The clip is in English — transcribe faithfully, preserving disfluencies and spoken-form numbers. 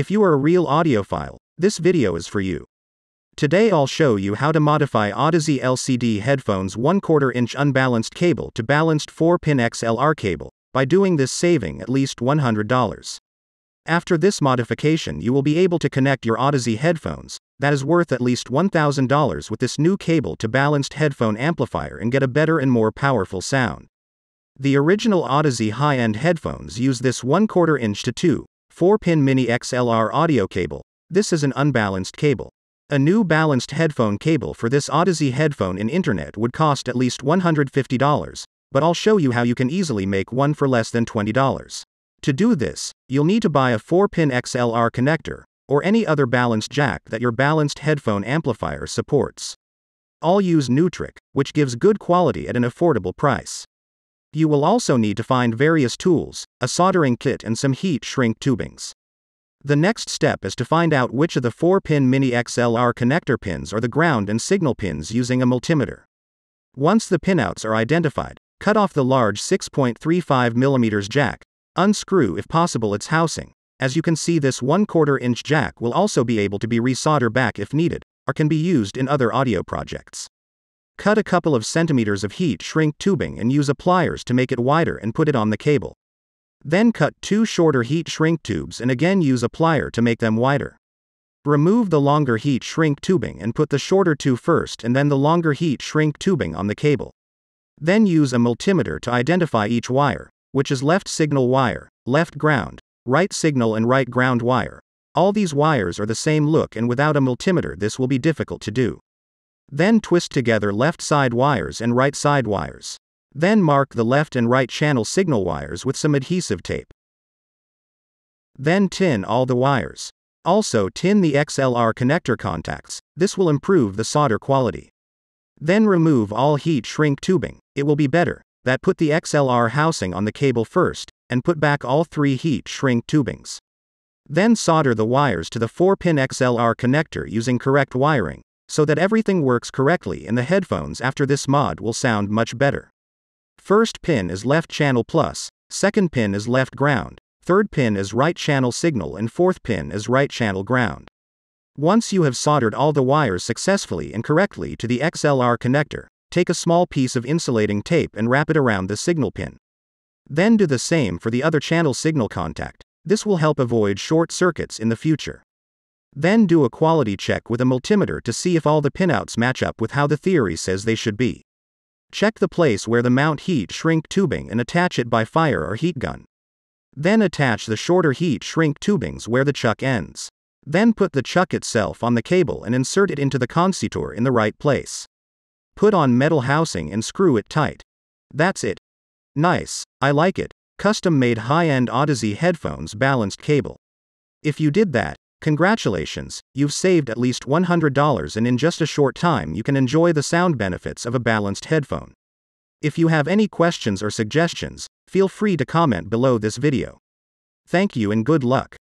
If you are a real audiophile, this video is for you. Today I'll show you how to modify Audeze L C D headphones one quarter inch unbalanced cable to balanced four pin X L R cable, by doing this saving at least one hundred dollars. After this modification you will be able to connect your Audeze headphones, that is worth at least one thousand dollars with this new cable to balanced headphone amplifier and get a better and more powerful sound. The original Audeze high-end headphones use this one quarter inch to two, four pin mini X L R audio cable. This is an unbalanced cable. A new balanced headphone cable for this Audeze headphone in internet would cost at least one hundred fifty dollars, but I'll show you how you can easily make one for less than twenty dollars. To do this, you'll need to buy a four pin X L R connector, or any other balanced jack that your balanced headphone amplifier supports. I'll use Neutrik, which gives good quality at an affordable price. You will also need to find various tools, a soldering kit and some heat shrink tubings. The next step is to find out which of the four pin mini X L R connector pins are the ground and signal pins using a multimeter. Once the pinouts are identified, cut off the large six point three five millimeter jack, unscrew if possible its housing. As you can see, this one quarter inch jack will also be able to be resoldered back if needed, or can be used in other audio projects. Cut a couple of centimeters of heat shrink tubing and use a pliers to make it wider and put it on the cable. Then cut two shorter heat shrink tubes and again use a plier to make them wider. Remove the longer heat shrink tubing and put the shorter two first and then the longer heat shrink tubing on the cable. Then use a multimeter to identify each wire, which is left signal wire, left ground, right signal and right ground wire. All these wires are the same look and without a multimeter this will be difficult to do. Then twist together left side wires and right side wires. Then mark the left and right channel signal wires with some adhesive tape. Then tin all the wires. Also tin the X L R connector contacts, this will improve the solder quality. Then remove all heat shrink tubing, it will be better, that put the X L R housing on the cable first, and put back all three heat shrink tubings. Then solder the wires to the four pin X L R connector using correct wiring, so that everything works correctly and the headphones after this mod will sound much better. First pin is left channel plus, second pin is left ground, third pin is right channel signal and fourth pin is right channel ground. Once you have soldered all the wires successfully and correctly to the X L R connector, take a small piece of insulating tape and wrap it around the signal pin. Then do the same for the other channel signal contact, this will help avoid short circuits in the future. Then do a quality check with a multimeter to see if all the pinouts match up with how the theory says they should be. Check the place where the mount heat shrink tubing and attach it by fire or heat gun. Then attach the shorter heat shrink tubings where the chuck ends. Then put the chuck itself on the cable and insert it into the concitor in the right place. Put on metal housing and screw it tight. That's it. Nice, I like it. Custom made high-end Audeze headphones balanced cable. If you did that, congratulations, you've saved at least one hundred dollars and in just a short time you can enjoy the sound benefits of a balanced headphone. If you have any questions or suggestions, feel free to comment below this video. Thank you and good luck.